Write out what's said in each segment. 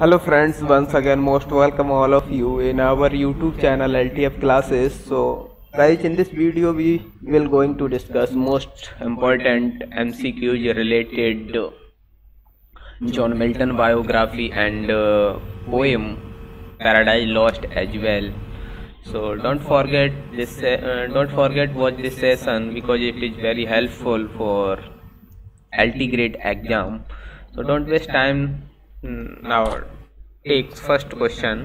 Hello friends, once again most welcome all of you in our YouTube channel LTF classes. So guys, in this video we will going to discuss most important MCQs related John Milton biography and poem Paradise Lost as well. So don't forget watch this session because it is very helpful for LT grade exam. So don't waste time. Now take first question.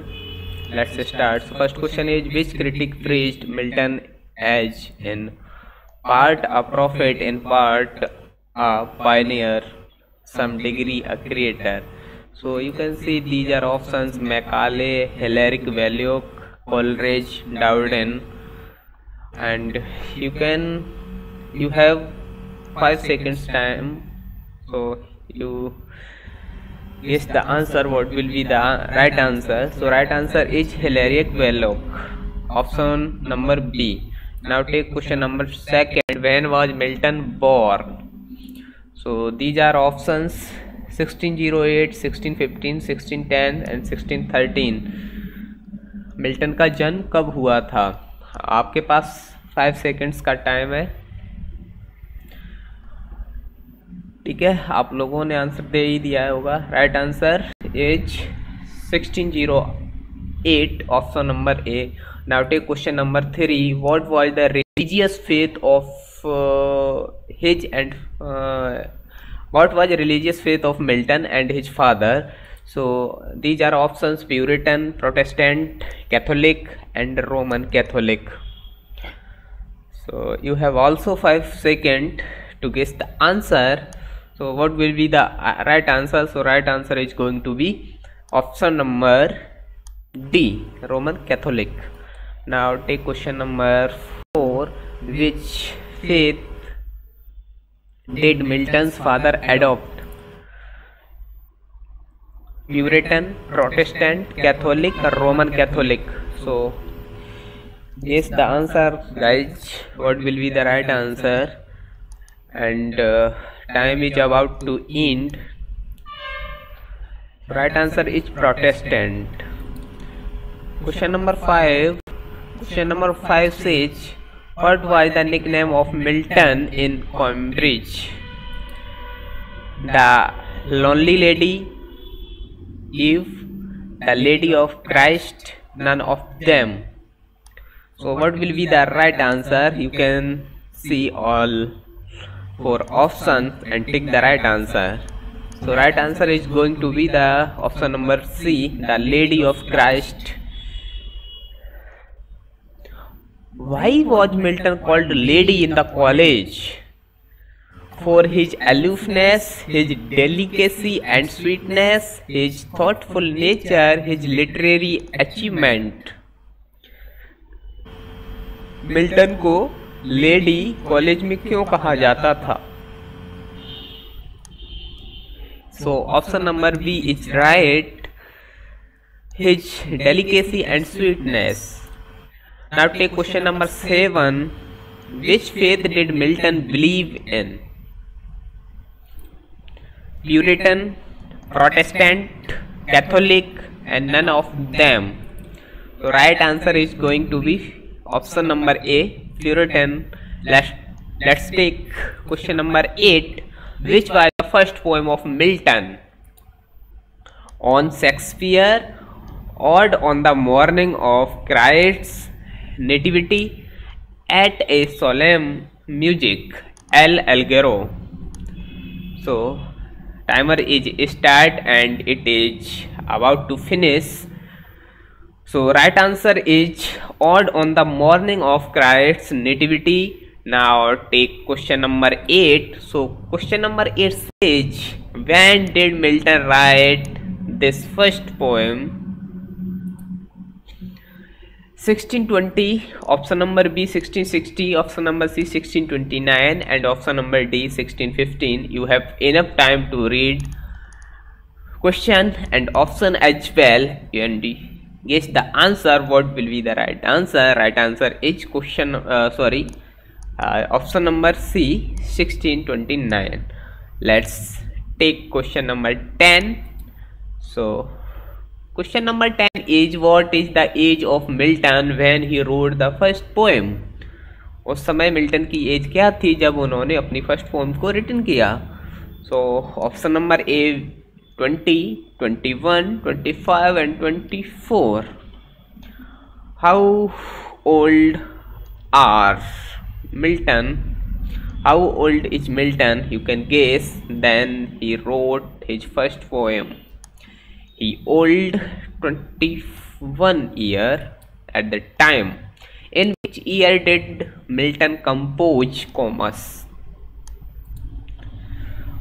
Let's start. First question is, which critic praised Milton as in part a prophet, in part a pioneer, some degree a creator? So you can see these are options: Macaulay, Hilaric, Valloch, Coleridge, Dowden. And you have 5 seconds time, so you guess the answer. What will be the right answer? So right answer is Hilaric Valloch, option number B. Now take question number second. When was Milton born? So these are options: 1608, 1615, 1610 and 1613. Milton का जन्म कब हुआ था? आपके पास 5 seconds का time है, ठीक है? आप लोगों ने आंसर दे ही दिया होगा. Right answer is 1608, option number A. Now take question number three. What was the religious faith of his and what was religious faith of Milton and his father? So these are options: Puritan, Protestant, Catholic and Roman Catholic. So you have also 5 second to guess the answer. So what will be the right answer? So right answer is going to be option number D, Roman Catholic. Now take question number 4. Which faith did Milton's father adopt? Puritan, Protestant, Catholic or Roman Catholic? So guess the answer guys. What will be the right answer? And time is about to end. Right answer is Protestant. Question number 5 says, what was the nickname of Milton in Cambridge? The Lonely Lady, Eve, the Lady of Christ, none of them. So what will be the right answer? You can see all for options and take the right answer. So right answer is going to be the option number C, the Lady of Christ. Why was Milton called Lady in the college? For his aloofness, his delicacy and sweetness, his thoughtful nature, his literary achievement. Milton को lady college में क्यों कहा जाता था? So option number B is right, his delicacy and sweetness. Now take question number 7. Which faith did Milton believe in? Puritan, Protestant, Catholic and none of them. तो right answer is going to be option number A, Puritan. Let's take question number 8. Which was the first poem of Milton? On Shakespeare, Ode on the Morning of Christ's Nativity, At a Solemn Music, L'Allegro. So timer is start and it is about to finish. So right answer is Ode on the Morning of Christ's Nativity. Now take question number 8. So question number 8 says, when did Milton write this first poem? 1620, option number B, 1660, option number C, 1629 and option number D, 1615. You have enough time to read question and option as well and D. Guess the answer. What will be the right answer? Right answer is option number C, 1629. Let's take question number 10. So Question number 10 is what is the age of Milton when he wrote the first poem? उस समय Milton की as क्या थी जब उन्होंने अपनी first poem को written किया? So option number A 20, 21, 25 and 24. How old are Milton? How old is Milton? You can guess. Then he wrote his first poem. He old 21 year at the time. In which year did Milton compose Comus?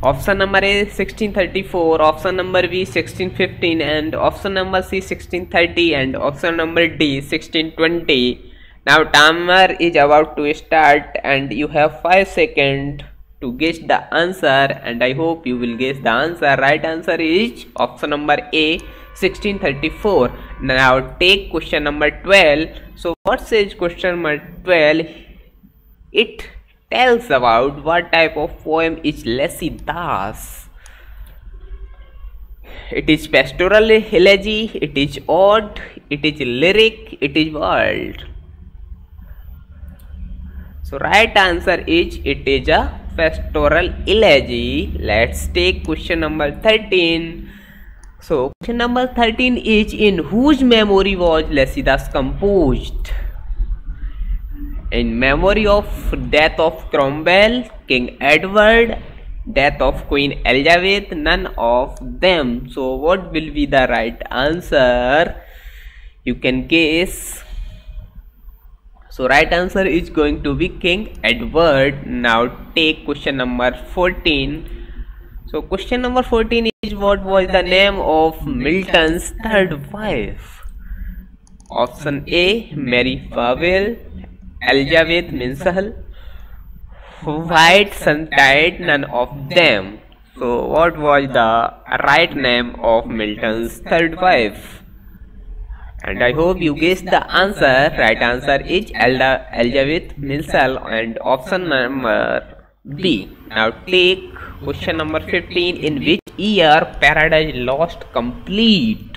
Option number A 1634, option number B 1615 and option number C 1630 and option number D 1620. Now timer is about to start and you have 5 seconds to guess the answer, and I hope you will guess the answer. Right answer is option number A 1634. Now take question number 12. So what says question number 12? It tells about what type of poem is Lycidas. It is pastoral elegy, it is ode, it is lyric, it is world. So right answer is it is a pastoral elegy. Let's take question number 13. So question number 13 is in whose memory was Lycidas composed? In memory of death of Cromwell, King Edward, death of Queen Elizabeth, none of them. So what will be the right answer? You can guess. So right answer is going to be King Edward. Now take question number 14. So question number 14 is what was the name of Milton's third wife? Option A Mary Powell, Elizabeth Minsel, White Suntide, none of them. So what was the right name of Milton's third wife? And I hope you guessed the answer. Right answer is Elizabeth Minsel and option number B. Now take question number 15. In which year Paradise Lost complete?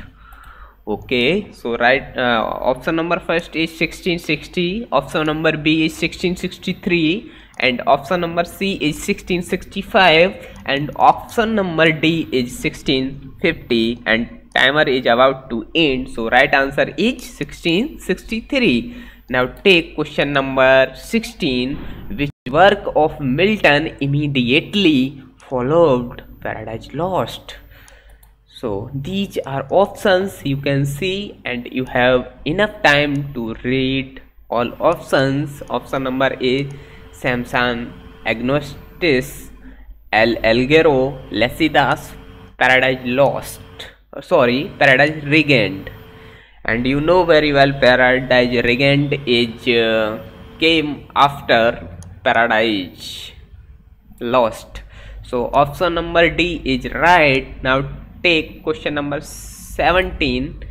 Okay, so right option number first is 1660, option number B is 1663 and option number C is 1665 and option number D is 1650 and timer is about to end. So right answer is 1663. Now take question number 16. Which work of Milton immediately followed Paradise Lost? So these are options you can see and you have enough time to read all options. Option number A Samson Agonistes, L'Allegro, Lycidas, Paradise Lost. Sorry, Paradise Regained. And you know very well Paradise Regained is came after Paradise Lost. So option number D is right. Now take question number 17.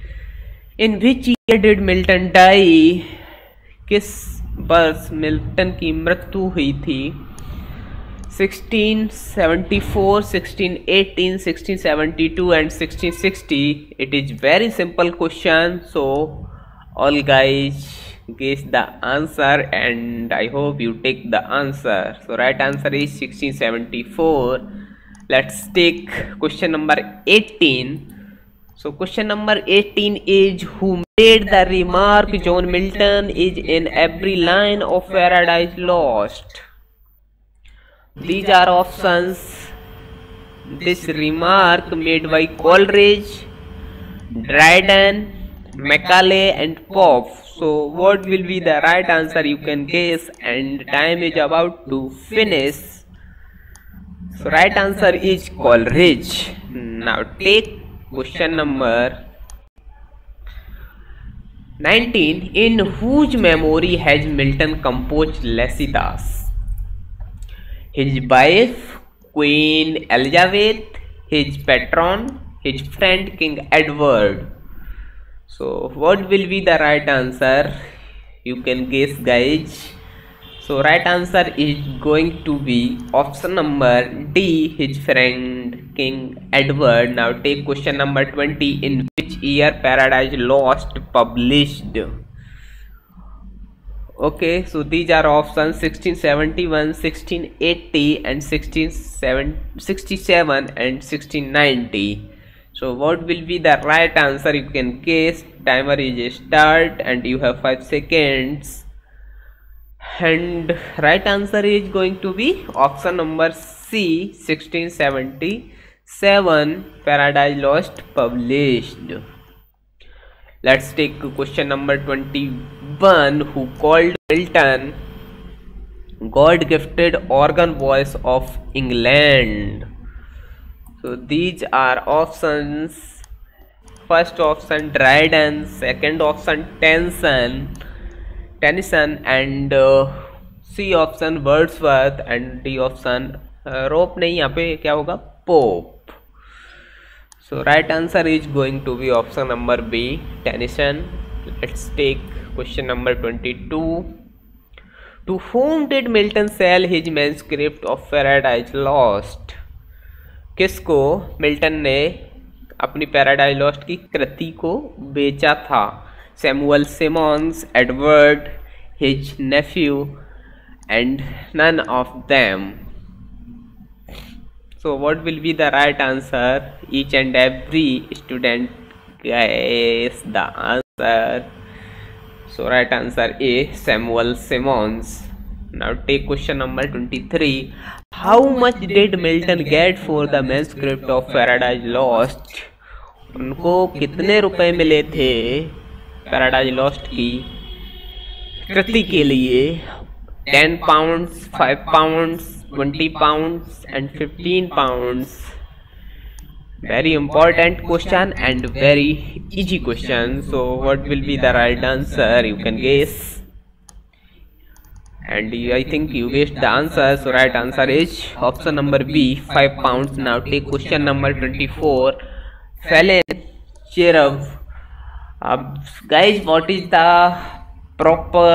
In which year did Milton die? किस वर्ष Milton की मृत्यु हुई थी? 1674, 1618, 1672 and 1660. It is very simple question, so all guys guess the answer and I hope you take the answer. So right answer is 1674. Let's take question number 18. So question number 18 is who made the remark John Milton is in every line of Paradise Lost? These are options. This remark made by Coleridge, Dryden, Macaulay and Pope. So what will be the right answer? You can guess and time is about to finish. So right answer is Coleridge. Now take question number 19. In whose memory has Milton composed Lycidas? His wife, Queen Elizabeth, his patron, his friend, King Edward. So what will be the right answer? You can guess, guys. So right answer is going to be option number D, his friend King Edward. Now take question number 20. In which year Paradise Lost published? Okay, so these are options 1671, 1680 and 1667 and 1690. So what will be the right answer? You can guess. Timer is start and you have 5 seconds. And right answer is going to be option number C, 1677 Paradise Lost published. Let's take question number 21. Who called Milton God gifted organ voice of England? So these are options. First option Dryden, second option Tennyson and C option Wordsworth and D option रोप नहीं, यहाँ पे क्या होगा Pope. So right answer is going to be option number B, Tennyson. Let's take question number 22. To whom did Milton sell his manuscript of Paradise Lost? किसको Milton ने अपनी paradise lost की कृति को बेचा था? Samuel Simmons, Edward, his nephew, and none of them. So what will be the right answer? Each and every student guess the answer. So right answer is Samuel Simmons. Now take question number 23. How much did Milton get for the manuscript of Paradise Lost? उनको कितने रुपए मिले थे paradise lost की कृति के लिए? 10 pounds, 5 pounds, 20 pounds and 15 pounds. Very important question and very easy question. So what will be the right answer? You can guess and I think you guessed the answer. So right answer is option number B, 5 pounds. Now take question number 24. Felin Cherub. Guys, what is the proper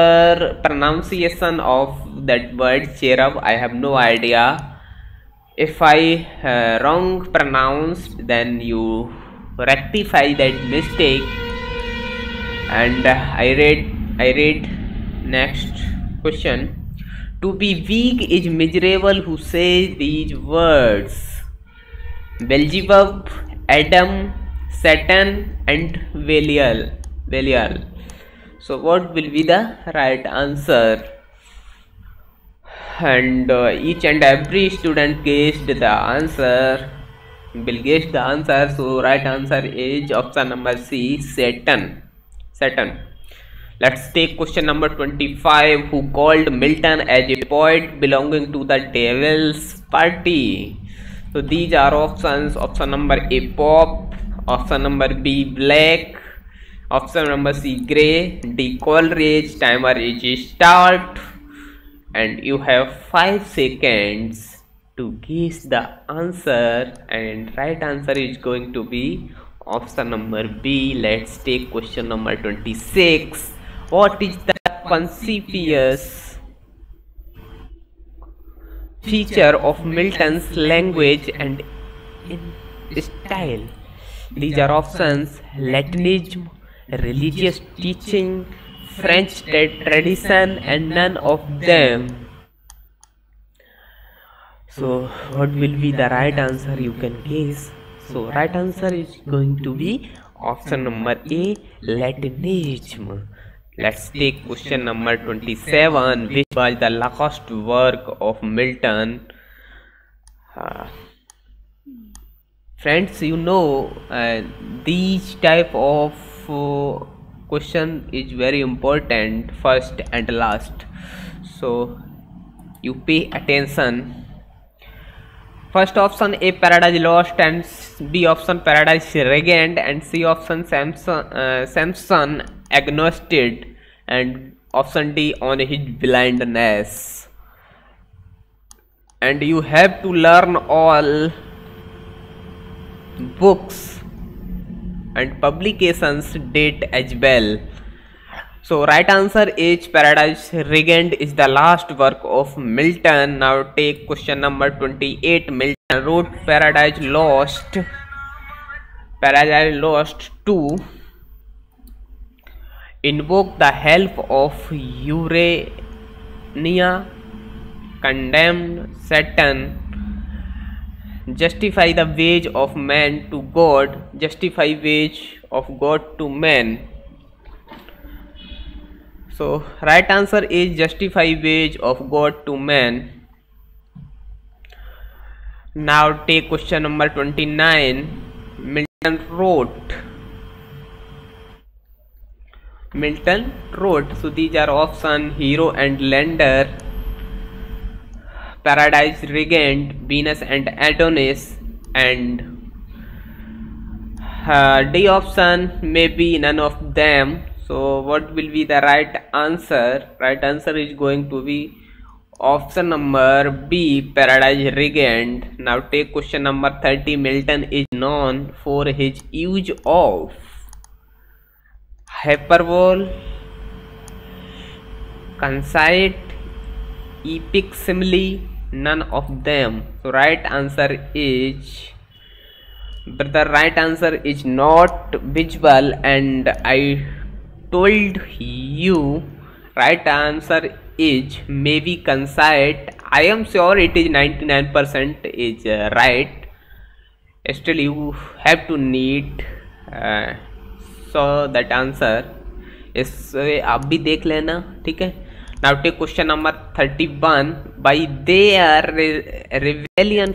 pronunciation of that word cherub? I have no idea. If I wrong pronounce, then you rectify that mistake. And I read next question. To be weak is miserable who says these words? Beelzebub, Adam, Satan and Belial. So what will be the right answer? And each and every student guessed the answer, will guess the answer. So right answer is option number C, Satan. Let's take question number 25. Who called Milton as a poet belonging to the devil's party? So these are options. Option number A, Pope. Option number B, Black. Option number C, Gray. D, Coleridge. Timer is start and you have 5 seconds to guess the answer, and right answer is going to be option number B. Let's take question number 26. What is the conspicuous feature of Milton's language and style? These are options Latinism, religious teaching, French tradition and none of them. So what will be the right answer? You can guess. So right answer is going to be option number A, Latinism. Let's take question number 27. Which was the last work of Milton? Friends, you know these type of question is very important, first and last. So you pay attention. First option A, Paradise Lost, and B option Paradise Regained, and C option Samson Agonistes, and option D on his blindness. And you have to learn all books and publications date as well. So right answer is Paradise Regained is the last work of Milton. Now take question number 28. Milton wrote Paradise Lost to invoke the help of Urania, condemn Satan, justify the wage of man to God, justify wage of God to man. So right answer is justify wage of God to man. Now take question number 29. Milton wrote, so these are option Hero and Lender, Paradise Regained, Venus and Adonis, and D option may be none of them. So what will be the right answer? Right answer is going to be option number B, Paradise Regained. Now take question number 30. Milton is known for his use of hyperbole, conceit, epic simile, none of them. So right answer is, but the right answer is not visual, and I told you right answer is maybe conceit. I am sure it is 99% is right. Still you have to need so that answer is आप भी देख लेना, ठीक है. Now take question number 31. By their rebellion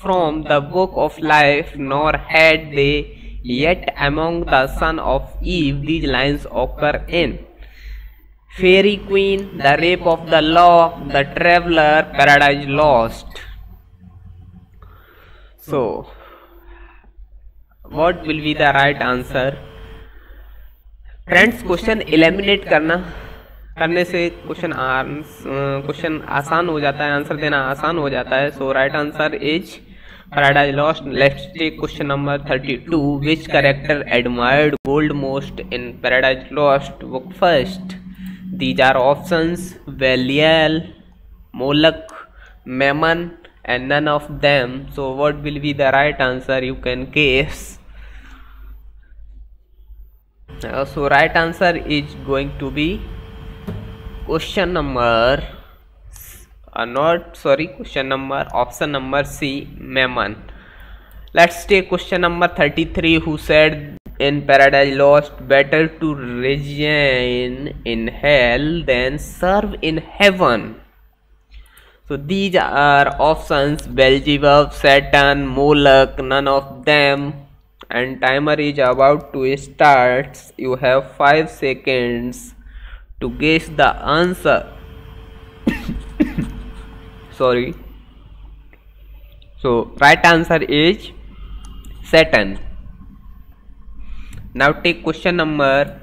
from the book of life, nor had they yet among the son of Eve, these lines occur in Fairy Queen, The Rape of the Lock, The Traveler, Paradise Lost. So what will be the right answer? Friends, question eliminate करने से question आसान हो जाता है, answer देना आसान हो जाता है. So right answer is Paradise Lost. Let's take question number 32. Which character admired gold most in Paradise Lost book first? These are options Belial, Moloch, Mammon, and none of them. So what will be the right answer? You can guess. So right answer is going to be question number option number C, Mammon. Let's take question number 33. Who said in Paradise Lost, better to reign in hell than serve in heaven? So these are options Beelzebub, Satan, Moloch, none of them. And timer is about to start. You have 5 seconds to guess the answer. Sorry. So right answer is Satan. Now take question number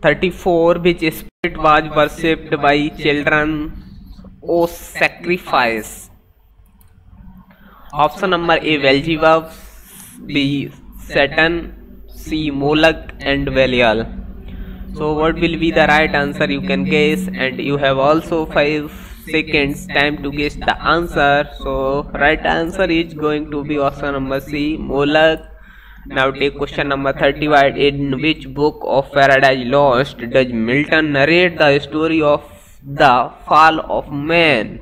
34. Which spirit was worshipped by children of sacrifice? Option number A, Beelzebub, B, Satan, C, Moloch, and Belial. So what will be the right answer? You can guess, and you have also 5 seconds time to guess the answer. So right answer is going to be option number C, Moloch. Now take question number 31. In which book of Paradise Lost does Milton narrate the story of the fall of man?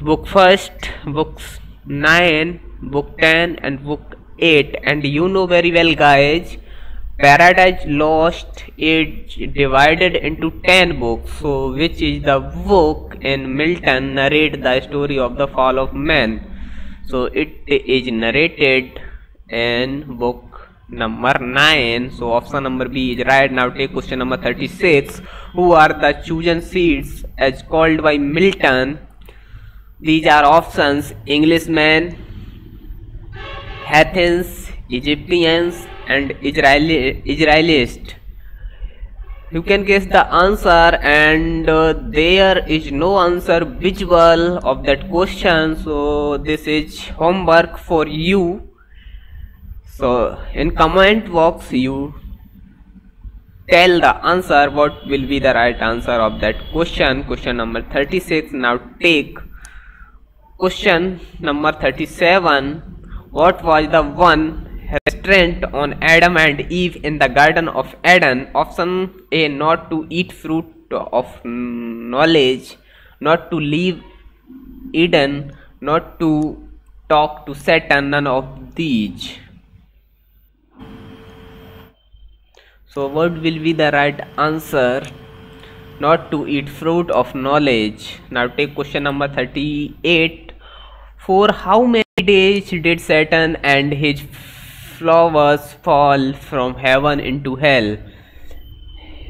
Book first, books 9, book 10, and book 8. And you know very well, guys, Paradise Lost is divided into 10 books. So which is the book in Milton narrate the story of the fall of man? So it is narrated in book number 9. So option number B is right. Now take question number 36. Who are the chosen seeds as called by Milton? These are options Englishmen, Athens, Egyptians, and Israelites. You can guess the answer, and there is no answer visual of that question. So this is homework for you. So in comment box you tell the answer, what will be the right answer of that question. Question number 36. Now take question number 37. What was the one restraint on Adam and Eve in the Garden of Eden? Option A, not to eat fruit of knowledge, not to leave Eden, not to talk to Satan. None of these. So what will be the right answer? Not to eat fruit of knowledge. Now take question number 38. For how many days did Satan and his followers fall from heaven into hell?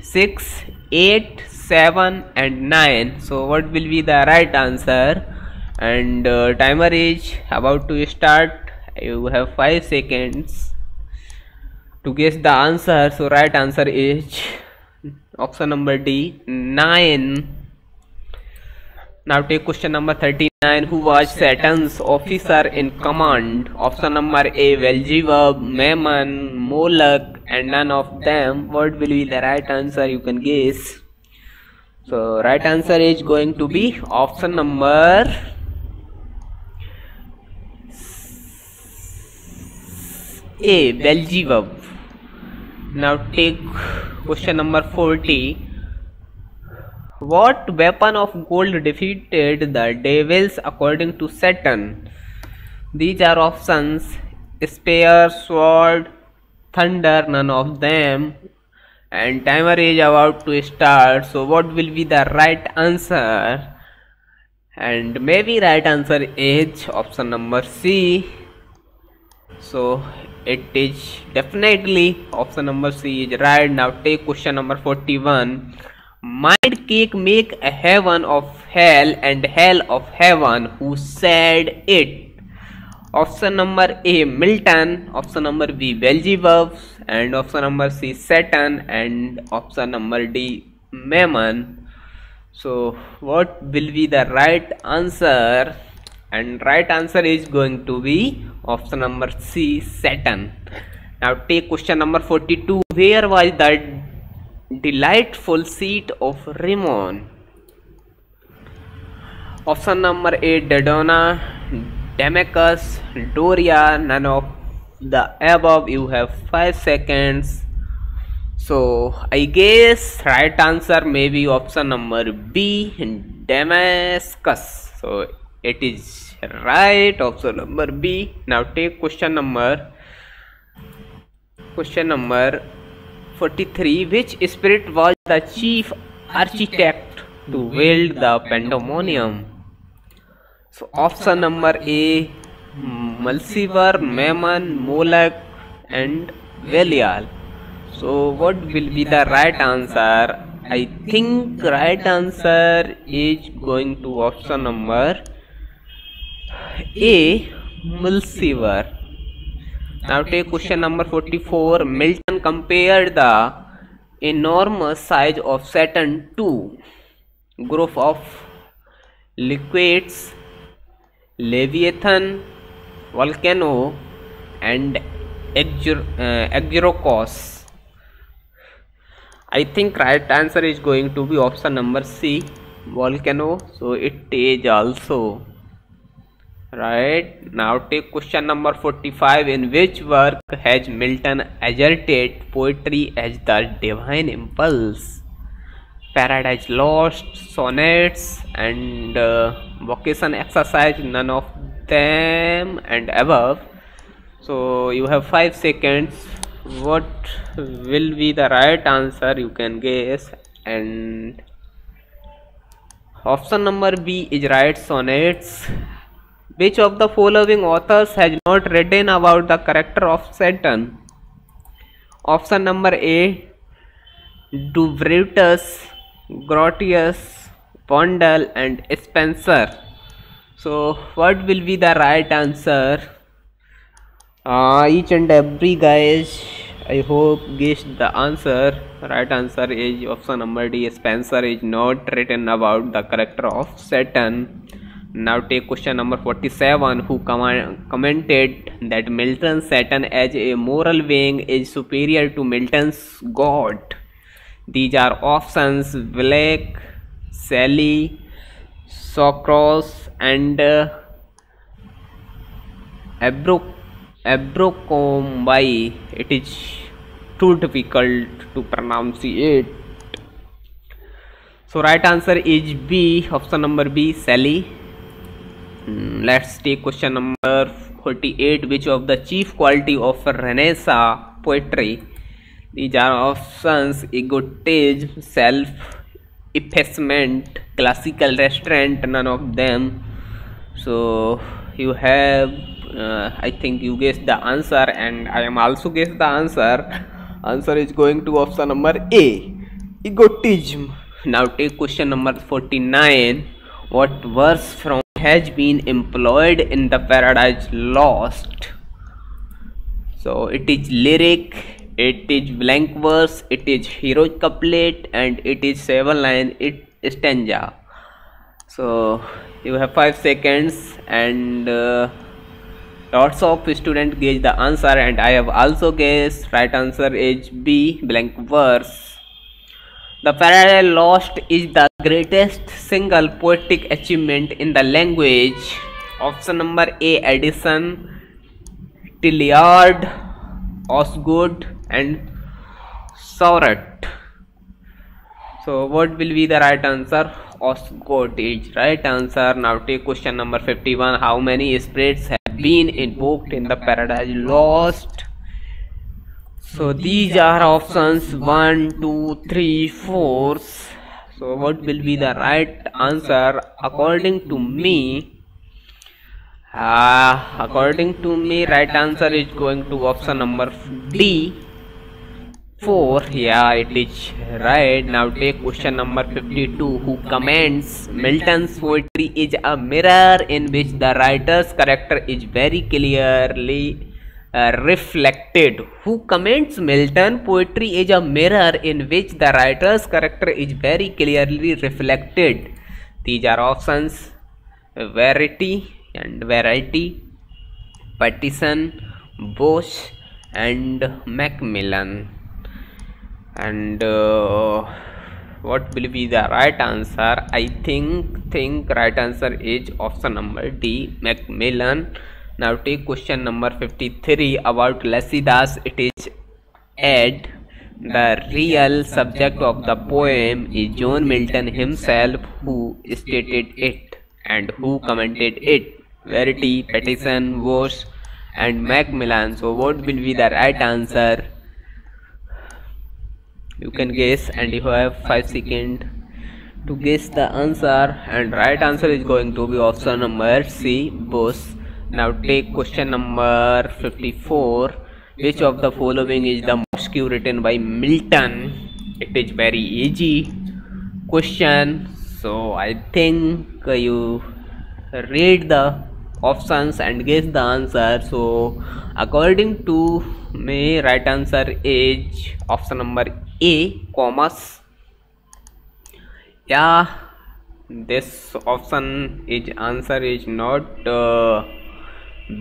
6, 8, 7 and 9. So what will be the right answer? And timer is about to start. You have 5 seconds to guess the answer. So right answer is option number D, 9. Now take question number 39. Who was Satan's officer in command? Option number A, Beelzebub, Mammon, Moloch and none of them. What will be the right answer? You can guess. So right answer is going to be option number A, Beelzebub. Now take question number 40. What weapon of gold defeated the devils according to Satan? These are options: spear, sword, thunder. None of them. And timer is about to start. So what will be the right answer? And maybe right answer is option number C. So it is definitely option number C is right. Now take question number 41. Might cake make a heaven of hell and hell of heaven? Who said it? Option number A, Milton. Option number B, Beelzebub. And option number C, Satan. And option number D, Mammon. So what will be the right answer? And right answer is going to be option number C, Satan. Now take question number 42. Where was the delightful seat of Rimmon? Option number A, Dodona, Damascus, Doria. None of the above. You have 5 seconds. So I guess right answer may be option number B, Damascus. So it is right, option number B. Now take question number 43. Which spirit was the chief architect to build the pandemonium? So option number A, Mulciber, Mammon, Moloch and Belial. So what will be the right answer? I think right answer is going to option number A, Mulciber. Now take question number 44. Milton compared the enormous size of Saturn to group of liquids, Leviathan, volcano and Areopagitica. I think right answer is going to be option number C, volcano. So it is also right. Now take question number 45. In which work has Milton asserted poetry as the divine impulse? Paradise Lost, sonnets and vocation exercise. None of them and above. So you have 5 seconds. What will be the right answer? You can guess. And option number B is right, sonnets. Which of the following authors has not written about the character of Satan? Option number A, Dubreutus, Grotius, Pondel and Spencer. So what will be the right answer? Each and every guys, I hope guessed the answer. Right answer is option number D, Spencer is not written about the character of Satan. Now take question number 47. Who commented that Milton's Satan as a moral being is superior to Milton's God? These are options: Vlach, Sally, Socros, and Abercrombie. It is too difficult to pronounce it. So right answer is B, option number B, Sally. Let's take question number 48. Which of the chief quality of Renaissance poetry? These are options: egotism, self-effacement, classical restraint. None of them. So you have, I think you guessed the answer, and I am also guessed the answer. Answer is going to option number A, egotism. Now take question number 49. What verse from has been employed in the Paradise Lost? So it is lyric, it is blank verse, it is heroic couplet, and it is 7-line stanza. So you have 5 seconds, and lots of students guessed the answer, and I have also guessed. Right answer is B, blank verse. The Paradise Lost is the greatest single poetic achievement in the language. Option number A, Addison, Tilliard, Osgood, and Sowret. So what will be the right answer? Osgood is right answer. Now take question number 51. How many spirits have been invoked in the Paradise Lost? So these are options 1, 2, 3, 4. So what will be the right answer? According to me, right answer is going to option number D, 4. Yeah, it is right. Now take question number 52. Who comments Milton's poetry is a mirror in which the writer's character is very clearly reflected? Who comments Milton poetry is a mirror in which the writer's character is very clearly reflected? These are options: Verity and Variety, Pattison, Bosch, and Macmillan. And what will be the right answer? I think right answer is option number D, Macmillan. Now take question number 53. About Lycidas, it is add. The real subject of the poem is John Milton himself, who stated it and who commented it: Verity, Pattison, Bosch, and Macmillan. So what will be the right answer? You can guess, and you have 5 seconds to guess the answer, and right answer is going to be option number C, Bosch. Now take question number 54. Which of the following is the mosque written by Milton? It is very easy question, so I think you read the options and guess the answer. So according to me, right answer is option number A, Comus. Yeah, this option is answer is not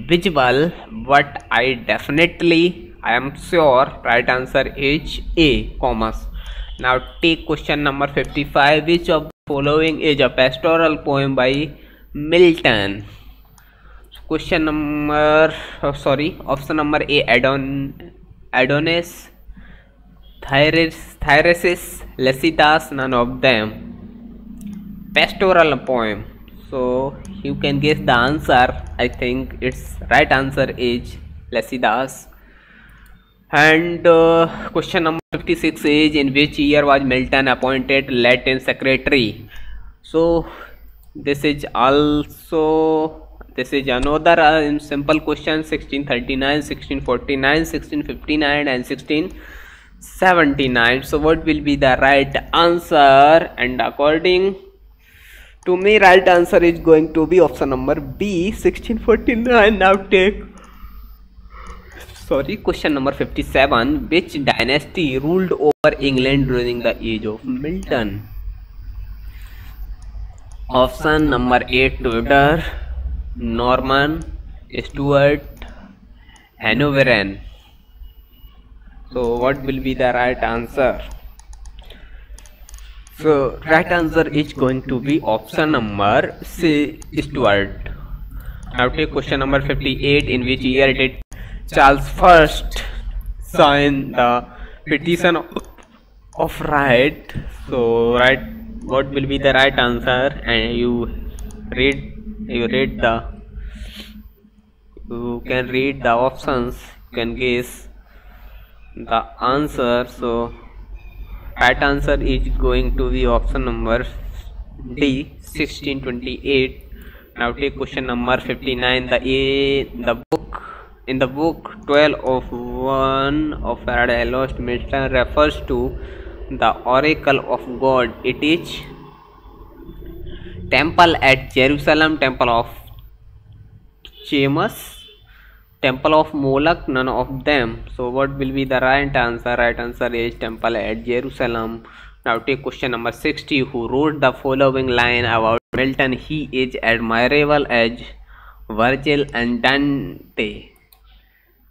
visible, but I am sure right answer is A, Comus. Now take question number 55. Which of the following is a pastoral poem by Milton? Option number A, Adonis, Tiresias, Lycidas. None of them. Pastoral poem. So you can guess the answer. I think its right answer is Lycidas. And question number 56 is, in which year was Milton appointed Latin secretary? So this is another simple question. 1639, 1649, 1659, and 1679. So what will be the right answer? And according to me, right answer is going to be option number B, 1649. Now take question number 57. Which dynasty ruled over England during the age of Milton? Option number A, Tudor, Norman, Stuart, Hanoverian. So what will be the right answer? So right answer is going to be option number C, Stuart. Now take question number 58. In which year did Charles I sign the Petition of Right? So right, what will be the right answer? And you can read the options, you can guess the answer. So right answer is going to be option number D, 1628. Now take question number 59. In the book 12 of 1 of Paradise Lost, Milton refers to the Oracle of God. It is temple at Jerusalem, temple of Chemosh, temple of Moloch, none of them. So what will be the right answer? Right answer is temple at Jerusalem. Now take question number 60. Who wrote the following line about Milton? He is admirable as Virgil and Dante.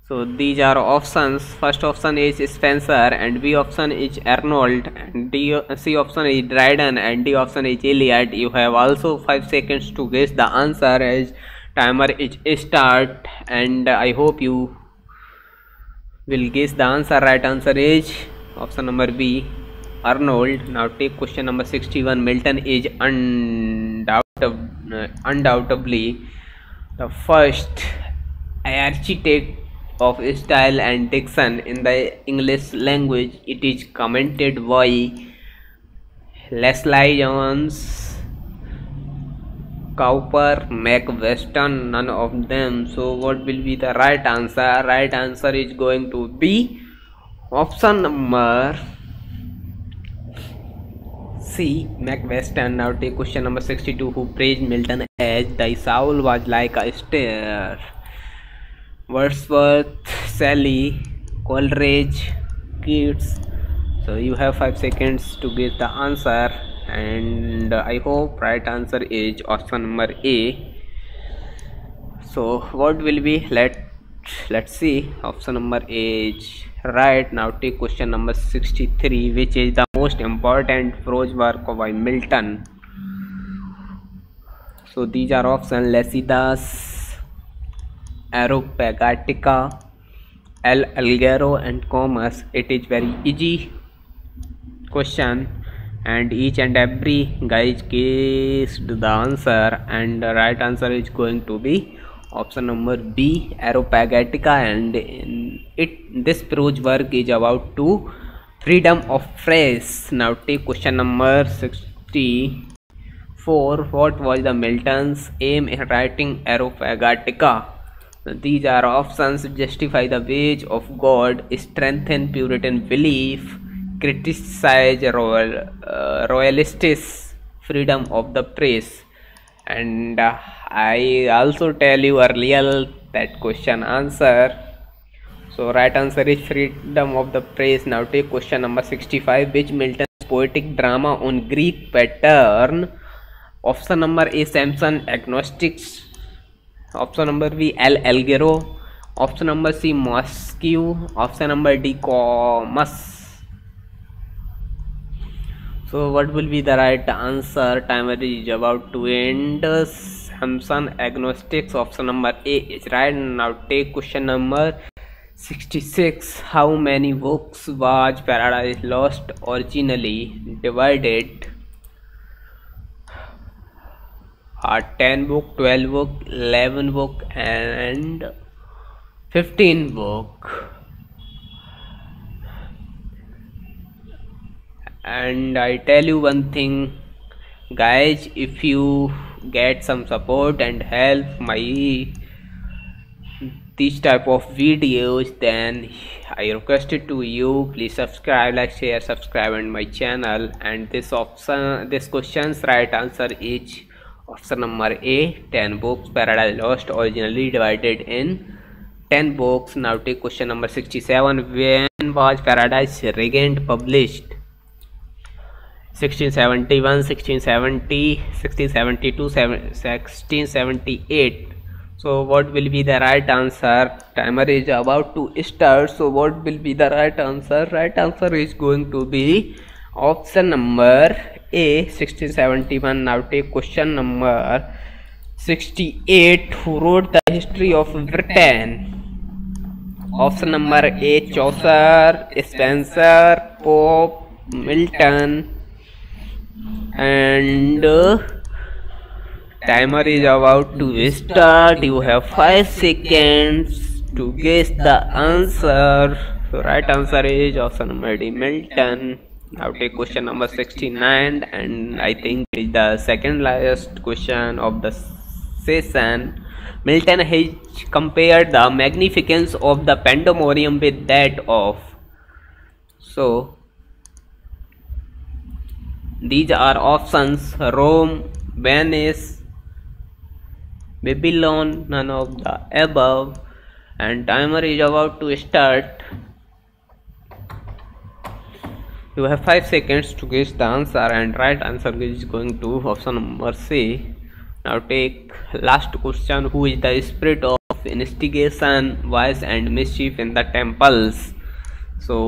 So these are options. First option is Spencer, and B option is Arnold, and C option is Dryden, and D option is Eliot. You have also 5 seconds to guess the answer as timer is start, and I hope you will guess the answer. Right answer is option number B, Arnold. Now take question number 61. Milton is undoubtedly the first architect of style and diction in the English language. It is commented by Leslie Jones, Cowper, MacWeston, none of them. So what will be the right answer? Right answer is going to be option number C, MacWeston. Now take question number 62. Who praised Milton as "Thy soul was like a stair"? Wordsworth, Shelley, Coleridge, Keats. So you have 5 seconds to get the answer, and I hope right answer is option number A. So what will be, let's see. Option number A is right. Now take question number 63. Which is the most important prose work by Milton? So these are options: Lycidas, Areopagitica, L'Allegro, and Comus. It is very easy question, and each and every guys guessed the answer, and the right answer is going to be option number B, Areopagitica. And this prose work is about to freedom of press. Now take question number 64. What was the Milton's aim in writing Areopagitica? These are options: justify the ways of God, strengthen Puritan belief, criticize royalists, freedom of the press. And I also tell you earlier that question answer. So right answer is freedom of the press. Now take question number 65. Which Milton's poetic drama on Greek pattern? Option number A, Samson Agonistes. Option number B, L'Allegro. Option number C, Moscow. Option number D, Comus. So what will be the right answer? Timer is about to end. Samson Agonistes, option number A is right. Now take question number 66. How many books was Paradise Lost originally divided? 10 book, 12 book, 11 book, and 15 book. And I tell you one thing guys, if you get some support and help these type of videos, then I requested to you, please subscribe, like, share, subscribe on my channel. And this question's right answer is option number A, 10 books. Paradise Lost originally divided in 10 books. Now take question number 67. When was Paradise Regained published? 1671, 1670, 1672, 1678. So what will be the right answer? Timer is about to start. So what will be the right answer? Right answer is going to be option number A 1671। Now take question number 68। Who wrote the history of Britain? Option number A Chaucer, Spenser, Pope, Milton and timer is about to start. You have 5 seconds to guess the answer. So right answer is option number D, Milton. Now take question number 69 and I think it is the second last question of the session. Milton has compared the magnificence of the Pandemonium with that of. So these are options: Rome, Venice, Babylon, none of the above. And timer is about to start. You have 5 seconds to guess the answer, and right answer is going to option number C. Now take last question. Who is the spirit of instigation, vice and mischief in the temples? So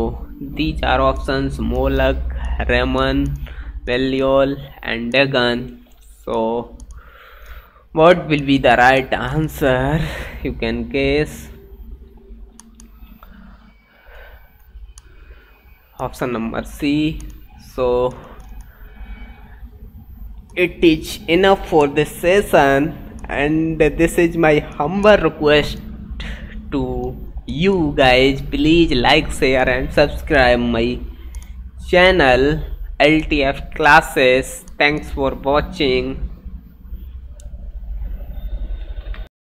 these are options: Moloch, Rimmon, Belial and Dagon. So what will be the right answer? You can guess. Option number C. So it is enough for this session, and this is my humble request to you guys. Please like, share and subscribe my channel LTF classes. Thanks for watching.